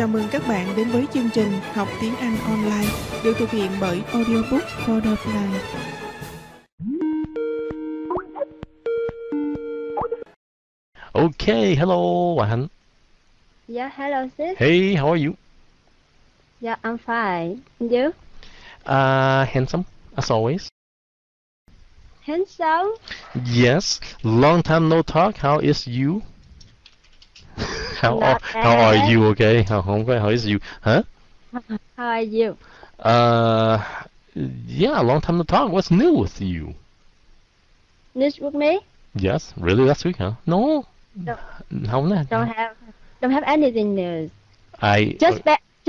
Chào mừng các bạn đến với chương trình Học Tiếng Anh Online được thực hiện bởi Audiobook Butterfly. Okay, hello, Anh. Yeah, hello sis. Hey, how are you? Yeah, I'm fine. And you? Handsome, as always. Handsome? Yes. Long time no talk. How is you? How are you? Okay. How is you? Huh? How are you? Yeah. Long time no talk. What's new with you? News with me? Yes. Really? Last week? Huh? No. Don't have anything news.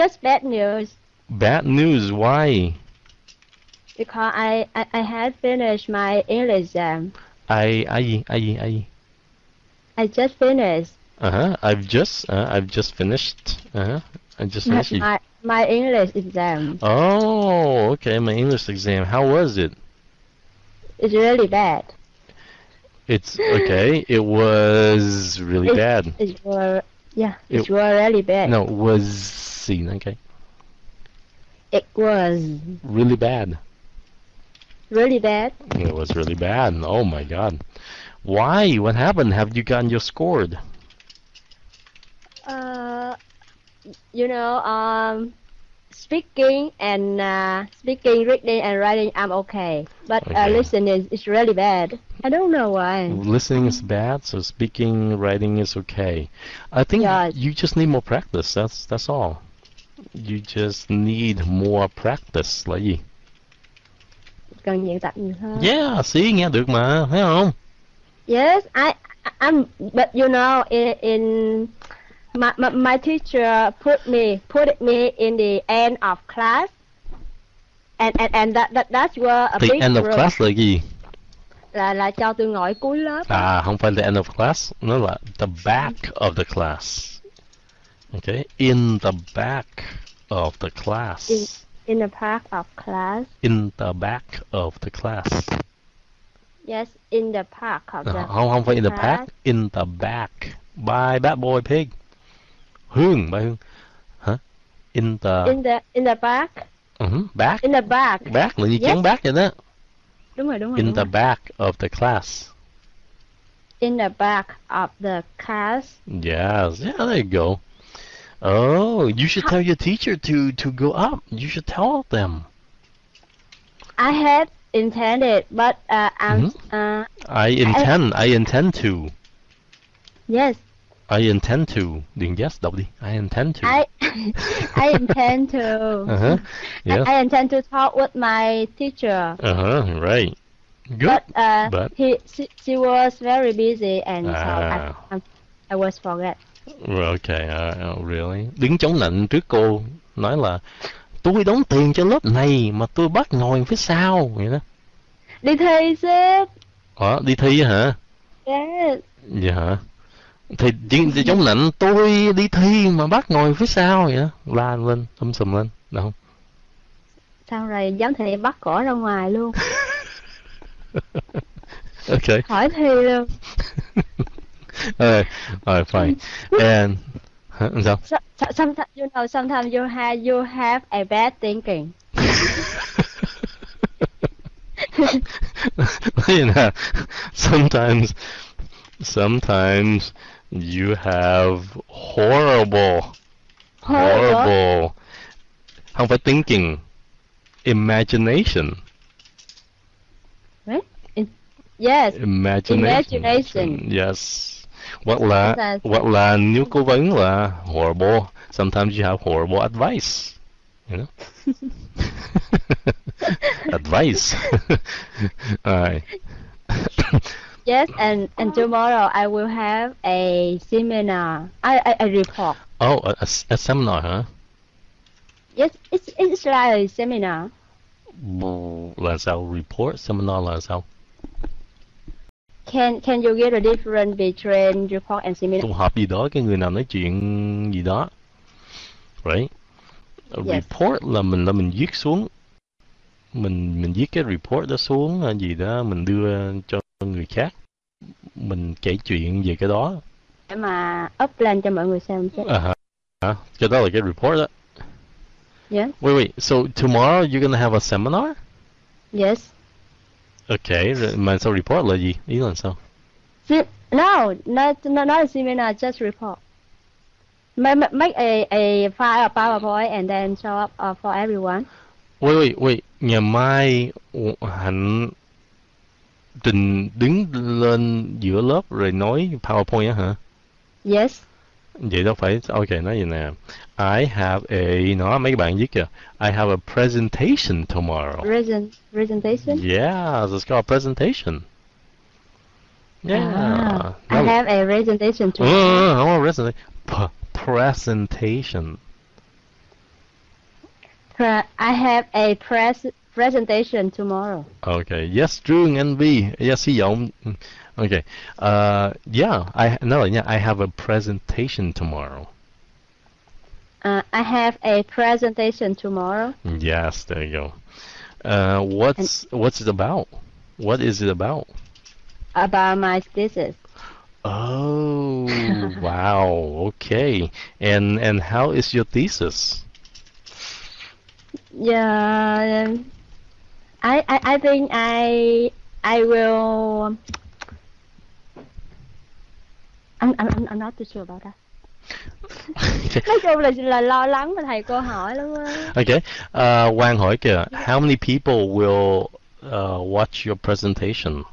Just bad news. Bad news? Why? Because I had finished my English exam. I just finished. I just finished. My English exam. Oh, okay. My English exam. How was it? It's really bad. It's okay. It was really bad. It was really bad. No, it was seen. Okay. It was really bad. Really bad? It was really bad. Oh my God. Why? What happened? Have you gotten your score? Speaking, reading, and writing, I'm okay. But listening is really bad. I don't know why. Listening is bad, so speaking, writing is okay. I think you just need more practice. That's all. You just need more practice là gì? Cần luyện tập nhiều hơn. Yeah, see, nghe được mà, thấy không? Yes, I'm but you know in my teacher put me in the end of class and that's where a big end of class là gì? Là cho tôi ngồi cuối lớp. À, không phải the end of class, nó là the back of the class. Okay, in the back of the class. In the back of class. In the back of the class. Yes, in the back of the class. Không phải in the back, in the back. By bad boy pig. Hương, by Hương. Hả? In the back. Back. In the back. Back là như chén bát vậy đó. Đúng rồi. In the back of the class. In the back of the class. Yes, yeah, there you go. Oh, you should tell your teacher to go up. You should tell them. I had intended, but I intend to. Yes. I intend to. Đừng yes, đọc đi. I intend to. I intend to. Yeah. I intend to talk with my teacher. Right. Good. But she was very busy, and so I was forget. Okay, really. Đứng chống lạnh trước cô, nói là tôi đóng tiền cho lớp này mà tôi bắt ngồi phía sau vậy đó. Đi thi sếp. Đi thi hả? Yes. Dạ hả? Thì chống lạnh tôi đi thi mà bắt ngồi phía sau vậy đó. La lên, sùm lên, được không? Sao rồi giám thị bắt cổ ra ngoài luôn. Okay. Hỏi thi luôn. All right, fine. And sometimes sometimes you have a bad thinking. Sometimes you have horrible. How about thinking? Imagination. What? Yes. Imagination. Yes. Hoặc là nếu cố vấn là horrible, sometimes you have horrible advice, you know. Advice. All right. Yes, and tomorrow I will have a seminar. I report. Oh, a seminar, huh? Yes, it's like a seminar. Là sao? Report seminar là sao? Can you get a difference between report and seminar? Tụ họp gì đó, cái người nào nói chuyện gì đó, right? Yes. Report là mình viết xuống, mình viết cái report đó xuống gì đó, mình đưa cho người khác, mình kể chuyện về cái đó. Để mà up lên cho mọi người xem chứ. Good report. Yes. Wait. So tomorrow you're gonna have a seminar? Yes. Okay. So report là gì? Ý là sao? No, not a seminar, just report. Make a file, a PowerPoint, and then show up for everyone. Wait. Nhà mai hạnh định đứng lên giữa lớp rồi nói PowerPoint á hả? Yes. Vậy đâu phải, ok, nói vậy nè. I have a, nó mấy bạn viết kìa, I have a presentation tomorrow. Presentation? Yeah, let's go, a presentation. Yeah. Ah, I have a presentation tomorrow. Presentation. I have a presentation tomorrow. Okay. Yes, Drew and V. Yes, Yong. Okay. I have a presentation tomorrow. I have a presentation tomorrow. Yes, there you go. What's it about? What is it about? About my thesis. Oh, wow. Okay. And how is your thesis? Yeah, I think I will. I'm not too sure about that. Nói chung là lo lắng mà thầy cô hỏi lắm á. Okay, Quang hỏi kìa, how many people will watch your presentation?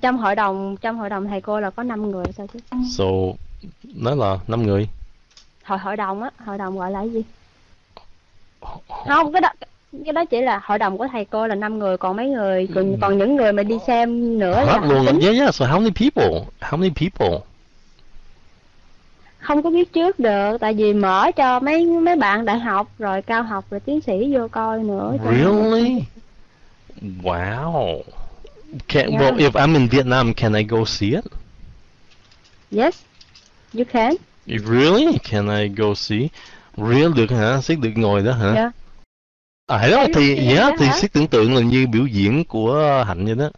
Trong hội đồng thầy cô là có 5 người sao chứ? So nó là 5 người. Hội đồng á, hội đồng gọi là gì? Không, cái đó chỉ là hội đồng của thầy cô là 5 người, còn mấy người còn những người mà đi xem nữa là luôn. Yeah. So how many people? Không có biết trước được, tại vì mở cho mấy bạn đại học rồi cao học rồi tiến sĩ vô coi nữa. Really? Wow. Well, if I'm in Vietnam, can I go see it? Yes, you can. Really? Can I go see? Real được hả? Siết được ngồi đó hả? Yeah. À đó thì yeah, thì Siết tưởng tượng là như biểu diễn của Hạnh vậy đó.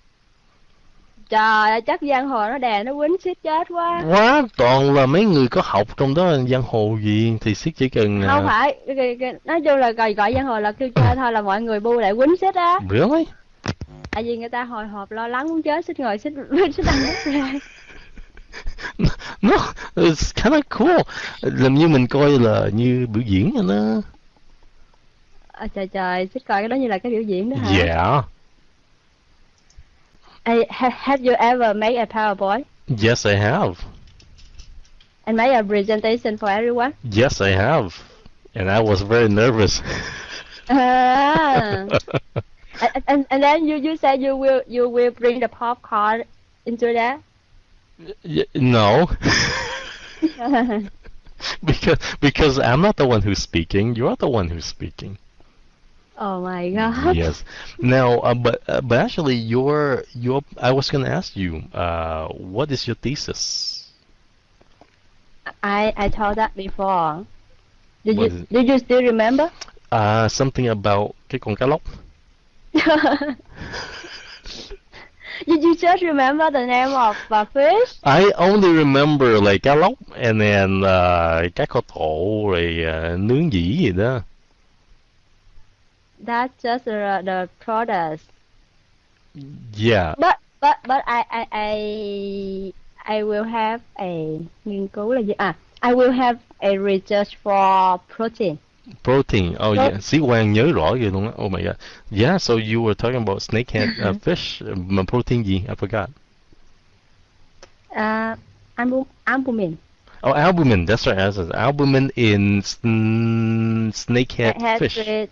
Trời ơi, chắc giang hồ nó đè nó quýnh Siết chết quá. Quá toàn là mấy người có học trong đó, giang hồ gì thì Siết chỉ cần. Không phải, nói chung là gọi giang hồ là kêu chơi thôi, là mọi người bu lại quýnh Siết á. Really? Tại vì người ta hồi hộp lo lắng muốn chết, Siết ngồi Siết ăn hết ra. No, it's kind of cool. Làm như mình coi là như biểu diễn vậy đó. Trời, Siết coi cái đó như là cái biểu diễn đó hả? Yeah. Have you ever made a PowerPoint? Yes, I have. And made a presentation for everyone? Yes, I have. And I was very nervous. And then you said you will bring the popcorn into that? No, because I'm not the one who's speaking. You're the one who's speaking. Oh my God. Yes. Now, but actually, your I was gonna ask you, what is your thesis? I told that before. Did you still remember? Something about cái con cá lóc. Did you just remember the name of the fish? I only remember like cá lóc and then cá kho tộ rồi nướng dĩ gì đó. That's just the product. Yeah. But I will have a nghiên cứu là gì? I will have a research for protein. Protein. Oh yeah. Sĩ Quang nhớ rõ rồi luôn á. Oh my God. Yeah. So you were talking about snakehead fish. Protein gì? I forgot. Albumin. Oh, albumin. That's right. That's right. Albumin in snakehead fish. Yes.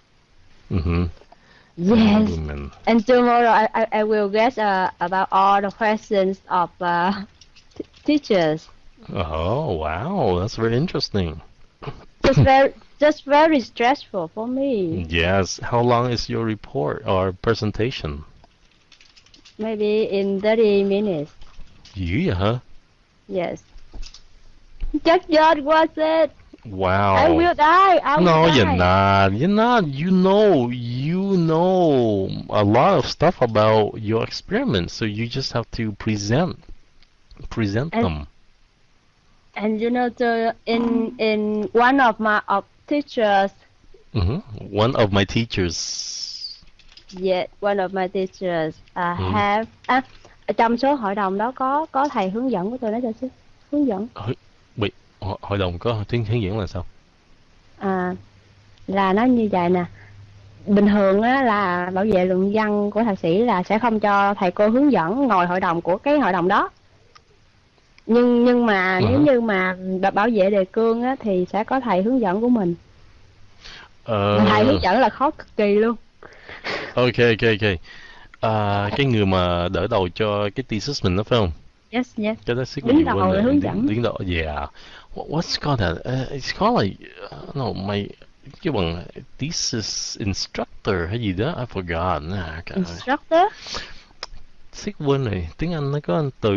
Albumin. And tomorrow I will guess about all the questions of teachers. Oh wow, that's very interesting. It's very. That's very stressful for me. Yes. How long is your report or presentation? Maybe in 30 minutes. You, huh? Yes. Just what's it? Wow. I will die. No, you're not. You're not. You know a lot of stuff about your experiments, so you just have to present them. And you know, the, in one of my teachers. Mm-hmm. One of my teachers. Yeah, one of my teachers have. À, trong số hội đồng đó có thầy hướng dẫn của tôi nói cho xíu. Hướng dẫn. Hội đồng có hướng dẫn là sao? À, là nó như vậy nè. Bình thường á, là bảo vệ luận văn của thạc sĩ là sẽ không cho thầy cô hướng dẫn ngồi hội đồng của cái hội đồng đó. Nhưng mà nếu như mà bảo vệ đề cương á, thì sẽ có thầy hướng dẫn của mình. Thầy hướng dẫn là khó cực kỳ luôn. Ok. Cái người mà đỡ đầu cho cái thesis mình đó phải không? Yes. Cái đó sức đứng đầu là hướng dẫn. Đứng đầu, yeah. What's called that? It's called like, no, my cái bằng thesis instructor hay gì đó, I forgot. Instructor? Sức quên này, tiếng Anh nó có anh từ.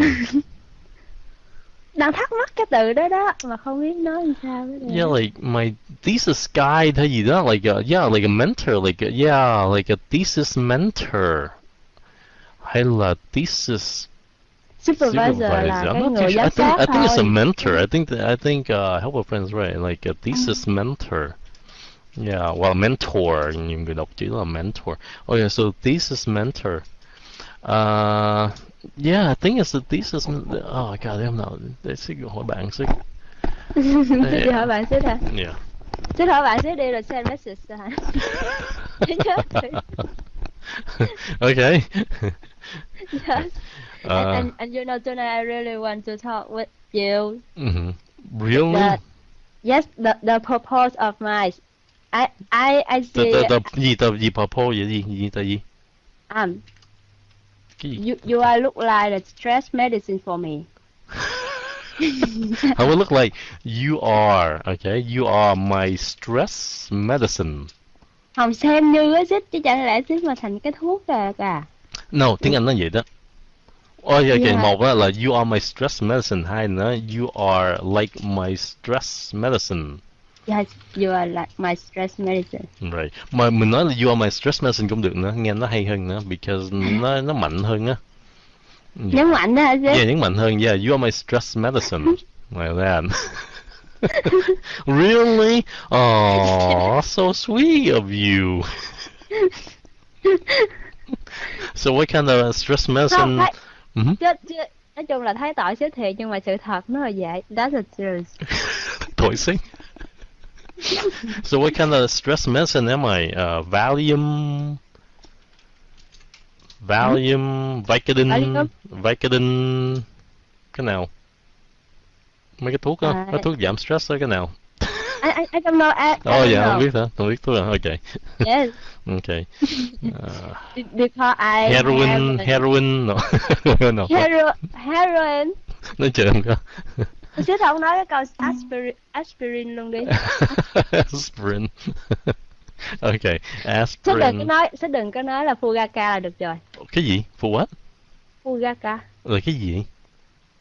Đang thắc mắc cái từ đó đó mà không biết nói làm sao. Yeah, like my thesis guide hay gì đó, like like a mentor, like like a thesis mentor, hay là thesis supervisor là cái người giám sát. I think it's a mentor. I think help our friends right, like a thesis mentor. Yeah, well mentor, nhiều người đọc chữ là mentor. Oh yeah, so thesis mentor. Yeah, I think it's the thesis. Oh god, I'm not. Để xích hỏi bạn xích. Đi hỏi bạn xích à? Yeah. Xích hỏi bạn xích đi rồi send message ra hả? Okay. Yes. And you know, tonight I really want to talk with you. Really? Yes, the purpose of my. I see. The purpose gì? You are look like a stress medicine for me. I will look like you are, okay? You are my stress medicine. Không xem như cái xích chứ chẳng lẽ xích mà thành cái thuốc cả. No, tiếng Anh nó vậy đó. Okay, một là you are my stress medicine, hai nữa you are like my stress medicine. Yes, you are like my stress medicine. Right. Mà mình nói là you are my stress medicine cũng được nữa, nghe nó hay hơn nữa, because nó mạnh hơn á. Nhấn mạnh đó hả chứ? Yeah, nhấn mạnh hơn, yeah, you are my stress medicine. Like that. Really? Oh, so sweet of you. So what kind of stress medicine? Không, nói chung là thấy tội xíu thiệt, nhưng mà sự thật nó là vậy. That's the truth. Tội xíu. So what kind of stress medicine am I? Valium, Vicodin, cái nào? Mấy cái thuốc á, cái thuốc giảm stress đó cái nào? I don't know. Oh yeah, không biết hả? Không biết thuốc à? Okay. Yes. Okay. Because I heroin, no. No. Heroin. Nói chuyện không? Chứ không nói cái câu aspirin luôn đi. Aspirin. Okay, aspirin. Chứ đừng có nói là Fugaka là được rồi. Cái gì? What? Fugaka. Là cái gì?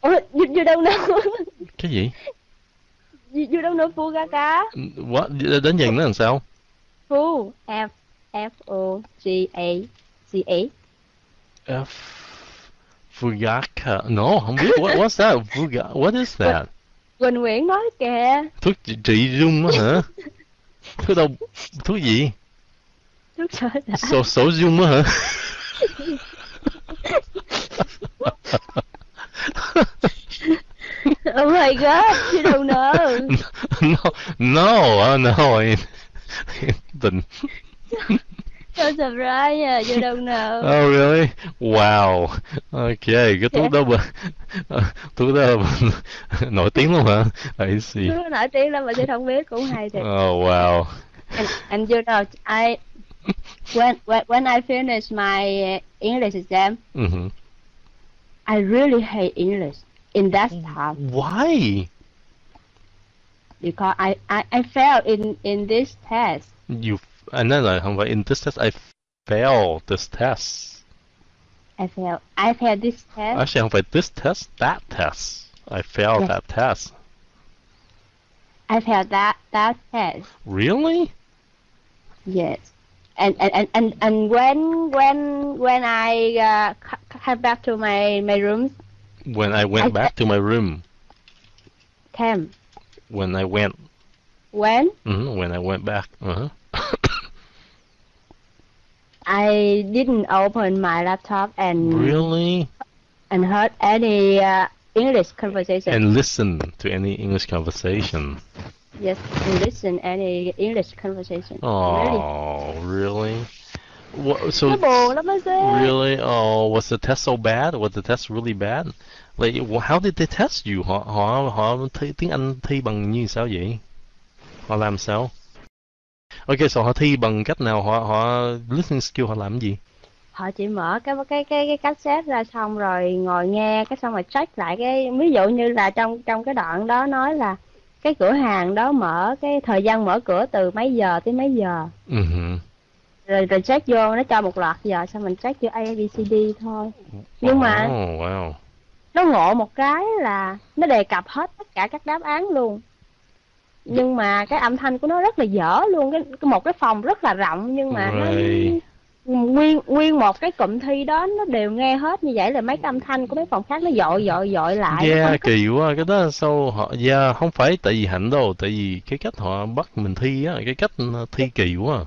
Ủa, you don't know. Cái gì? You don't know Fugaka. What? Đến dần nó làm sao? Fu, F O G A C A. F Fugaka. No, không biết. What's that? Fugaka. What is that? Quỳnh Nguyễn nói kìa. Thuốc trị rung á hả? Thuốc đâu? Thuốc gì? Thuốc sổ rung á hả? Oh my god, you don't know. No, I didn't. So surprised, you don't know. Oh really? Wow. Okay, cái thuốc đó mà thuốc đó nổi tiếng lắm hả? I see. Thuốc nổi tiếng lắm mà tôi không biết cũng hay thiệt. Oh wow. And you know, I when I finish my English exam, I really hate English in that time. Why? Because I failed in this test. You. And then in this test, I failed this test. I failed this test. Actually, không phải this test, that test. I failed that test. I failed that test. Really? Yes. And when I come back to my room. When I went back to my room. came. When I went. When? Mm-hmm, when I went back. Uh-huh. I didn't open my laptop and... Really? And heard any English conversation. And listen to any English conversation. Yes, and listen any English conversation. Oh, really? What, so really? Oh, was the test so bad? Was the test really bad? Like, how did they test you? Họ thi tiếng Anh thi bằng như sao vậy? Họ làm sao? Okay, so họ thi bằng cách nào? Họ listening skill họ làm gì? Họ chỉ mở cái cassette ra xong rồi ngồi nghe cái xong rồi check lại cái ví dụ như là trong cái đoạn đó nói là cái cửa hàng đó mở cái thời gian mở cửa từ mấy giờ tới mấy giờ. Rồi check vô nó cho một loạt giờ xong mình check vô A B C D thôi. Nhưng mà nó ngộ một cái là nó đề cập hết tất cả các đáp án luôn. Nhưng mà cái âm thanh của nó rất là dở luôn, một cái phòng rất là rộng nhưng mà nó nguyên một cái cụm thi đó nó đều nghe hết, như vậy là mấy cái âm thanh của mấy phòng khác nó dội lại. Yeah, kỳ quá cái đó sao họ không phải tại vì Hạnh đâu, tại vì cái cách họ bắt mình thi á, cái cách thi kỳ quá.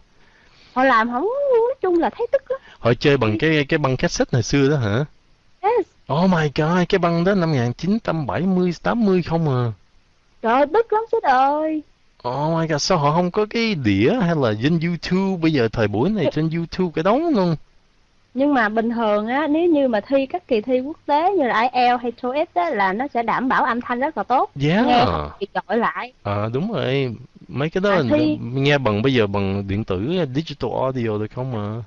Họ làm không, nói chung là thấy tức lắm. Họ chơi bằng cái băng cassette hồi xưa đó hả? Yes. Oh my god, cái băng đó năm 1970-80 không à. Trời ơi, tức lắm sếp ơi. Oh my god, sao họ không có cái đĩa hay là trên YouTube, bây giờ thời buổi này trên YouTube cái đống luôn. Nhưng mà bình thường á, nếu như mà thi các kỳ thi quốc tế như là IELTS hay TOEFL á, là nó sẽ đảm bảo âm thanh rất là tốt. Yeah. Nghe không bị dội lại. À đúng rồi, mấy cái đó nghe bằng bây giờ bằng điện tử, digital audio được không mà.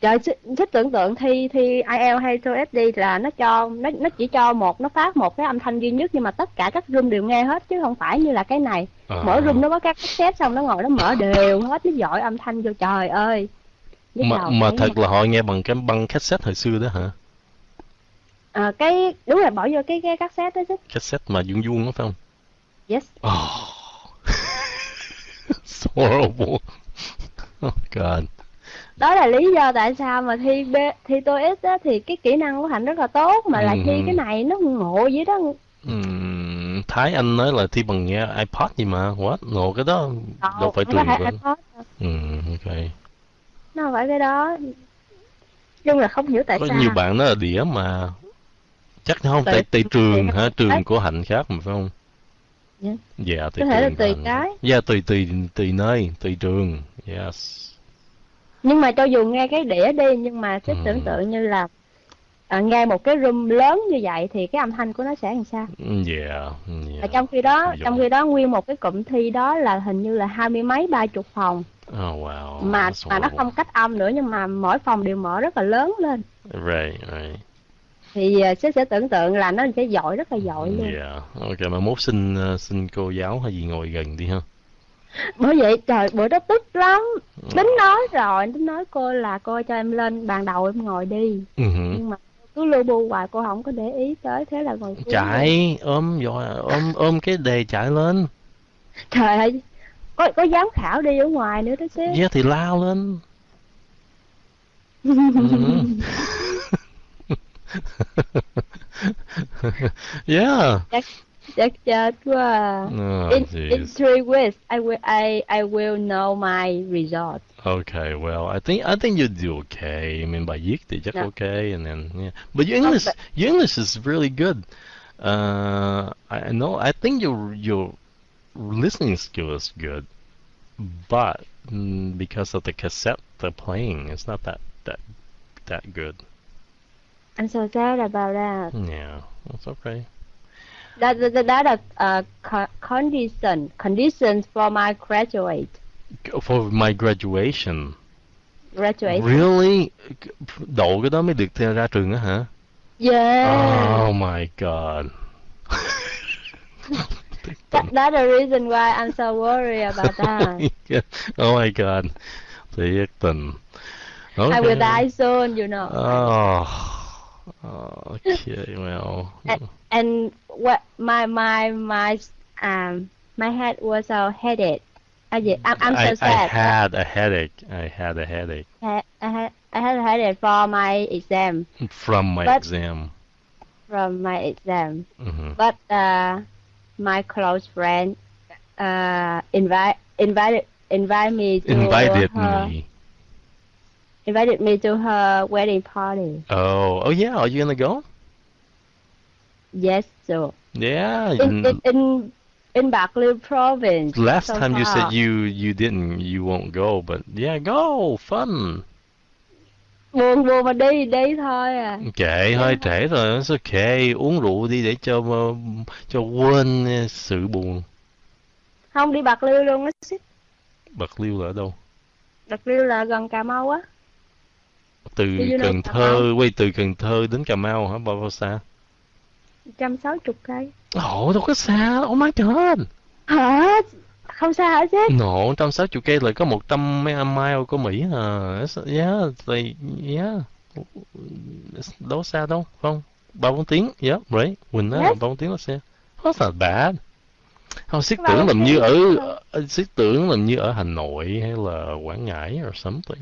Trời, thích tưởng tượng thi IELTS hay TOEFL là nó cho nó chỉ cho nó phát một cái âm thanh duy nhất nhưng mà tất cả các room đều nghe hết chứ không phải như là cái này. Mỗi room nó có các cassette xong nó ngồi nó mở đều hết, nó dội âm thanh vô, trời ơi. Mà thật là họ nghe bằng cái băng cassette hồi xưa đó hả? À, cái đúng là bỏ vô cái cassette đó chứ. Cassette mà vuông vuông đó phải không? Yes. Oh. So horrible. Oh god. Đó là lý do tại sao mà thi TOEIC á thì cái kỹ năng của Hạnh rất là tốt mà lại thi cái này nó ngộ vậy đó. Thái Anh nói là thi bằng nghe iPod gì mà, what? Ngộ cái đó đâu phải tùy luôn. Ok. Nó không phải cái đó. Nhưng là không hiểu tại sao. Có nhiều bạn nói là đĩa mà. Chắc không, tại trường hả? Trường của Hạnh khác mà phải không? Dạ, có thể là tùy cái. Dạ, tùy nơi, tùy trường. Yes. Nhưng mà cho dù nghe cái đĩa đi, nhưng mà sẽ tưởng tượng như là nghe một cái room lớn như vậy thì cái âm thanh của nó sẽ làm sao? Và trong khi đó nguyên một cái cụm thi đó là hình như là 20 mấy 30 phòng. Wow. Mà nó không cách âm nữa nhưng mà mỗi phòng đều mở rất là lớn lên. Right. Thì sẽ tưởng tượng là nó sẽ dội, rất là dội luôn. Ok, mà mốt xin cô giáo hay gì ngồi gần đi ha. Bởi vậy trời, bữa đó tức lắm. Tính nói cô là cô cho em lên bàn đầu em ngồi đi. Nhưng mà cứ lu bu hoài cô không có để ý tới, thế là ngồi chạy ôm cái đề chạy lên. Trời ơi, có giám khảo đi ở ngoài nữa đó chứ. Yeah, thì lao lên. Yeah. Chắc chết quá. In 3 weeks, I will know my result. Okay, well, I think you do okay. I mean, by year they just okay, and then yeah. But your English is really good. I know. I think your listening skill is good, but because of the cassette they're playing, it's not that good. I'm so sad about that. Yeah, that's okay. That are conditions for my graduate. For my graduation. Really? Đậu cái đó mới được ra trường á hả? Yeah. Oh my god. That's the reason why I'm so worried about that. Oh my god. Thiệt tình. I will die soon, you know. Oh, okay, well. And what my head was a headache. I'm so sad. I had a headache. I had a headache for my exam. From my exam. But my close friend invited me to her wedding party. Oh, oh yeah. Are you gonna go? Yes, so. Yeah. In Bac Lieu province. Last somehow. Time you said you didn't, you won't go, but yeah, go, fun. Buồn mà đi thôi à. Kệ thôi, trễ rồi, it's okay. Uống rượu đi để cho quên sự buồn. Không, đi Bac Lieu luôn á. Bac Lieu là ở đâu? Bac Lieu là gần Cà Mau á. Từ Cần Thơ, quay từ Cần Thơ đến Cà Mau hả? Bao xa? 160 cây. Ồ, đâu có xa, oh my god. Hả? Không xa hả chứ? No, 160 cây là có 100 mấy mile của Mỹ à. Yeah, like, yeah. Đâu xa đâu, không? 3-4 tiếng, yeah, right. Quỳnh á, 3-4 tiếng là xe. That's not bad. Không, siết tưởng làm như ở... Siết tưởng làm như ở Hà Nội hay là Quảng Ngãi or something.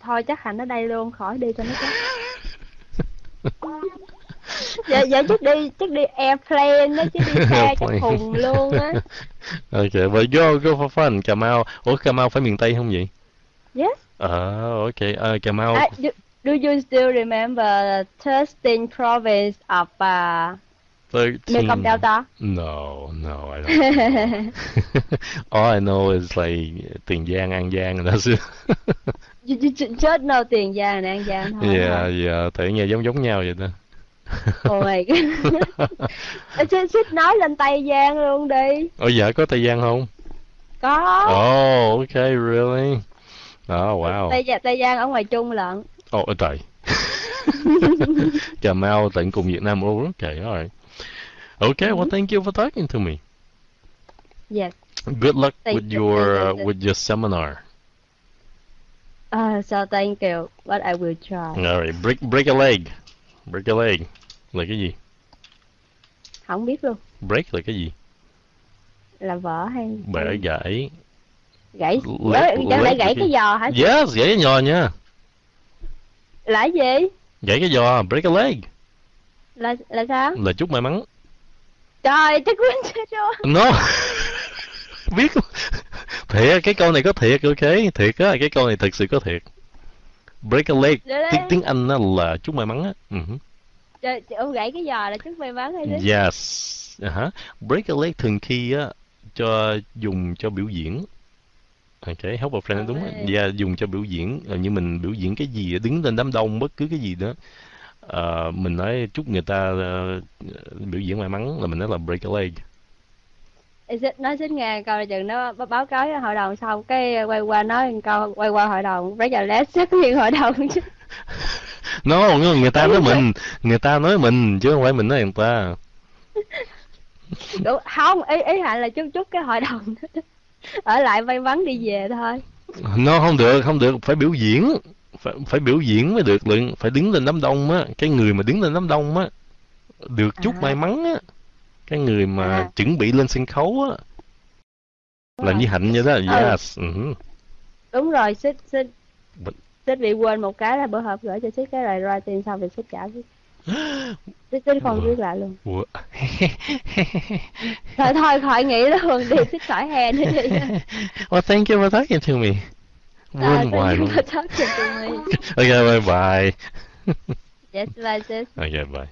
Thôi chắc Hạnh ở đây luôn, khỏi đi cho nó chắc. Dạ chắc đi airplane đó chứ đi xe chắc khùng luôn á. Ok, but go for fun. Cà Mau. Ủa Cà Mau phải miền Tây không vậy? Yes. Ok, Cà Mau. Do you still remember 13 province of Mekong Delta? No, I don't. All I know is like Tien Giang, An Giang and that's it. You just know Tien Giang and An Giang thôi. Yeah, tại nghe giống nhau vậy đó. Oh my god. Xích nói lên Tây Giang luôn đi. Ồ dạ, có Tây Giang không? Có. Oh, ok, really? Oh, wow. Tây Giang ở ngoài Trung lận. Oh, trời. Cà Mau tận cùng Việt Nam luôn. Ok, alright. Okay, well thank you for talking to me. Yes. Good luck with your seminar. So thank you, but I will try. Alright, break a leg. Break a leg là cái gì? Không biết luôn. Break là cái gì? Là vỡ hay? Bẻ gãy. Gãy? Gãy cái giò hả? Yes, gãy cái giò nha. Là gì? Gãy cái giò, break a leg. Là sao? Là chúc may mắn. Trời, chắc quên chưa? No. Biết không? Thiệt, cái câu này có thiệt, ok. Thiệt á, cái câu này thật sự có thiệt. Break a leg, tiếng Anh là chúc may mắn á. Trời, ông gãy cái giò là chúc may mắn hay đấy. Yes. Break a leg thường khi á cho dùng cho biểu diễn. Ok, help a friend đúng không? Yeah, dùng cho biểu diễn, như mình biểu diễn cái gì, đứng lên đám đông bất cứ cái gì đó. Mình nói chúc người ta biểu diễn may mắn là mình nói là break a leg. Nói xích nghe câu là chừng nó báo cáo với hội đồng xong cái quay qua nói một câu, quay qua hội đồng rất là lét xuất hiện hội đồng chứ. No, người ta nói mình chứ không phải mình nói người ta. Đúng, không, ý Hạnh là chút cái hội đồng ở lại may mắn đi về thôi. No, không được, phải biểu diễn, phải biểu diễn mới được, phải đứng lên đám đông á, cái người mà đứng lên đám đông á được chút may mắn á. Cái người mà chuẩn bị lên sân khấu á là như Hạnh như thế. Yes. Đúng rồi, Xích bị quên một cái là bữa họp gửi cho Xích cái rồi writing xong thì Xích trả Xích không viết lại luôn. Thôi khỏi nghĩ luôn đi, Xích khỏi hè nữa đi. Well, thank you for talking to me. Quên hoài luôn. Okay, bye bye. Yes, bye Xích. Okay, bye.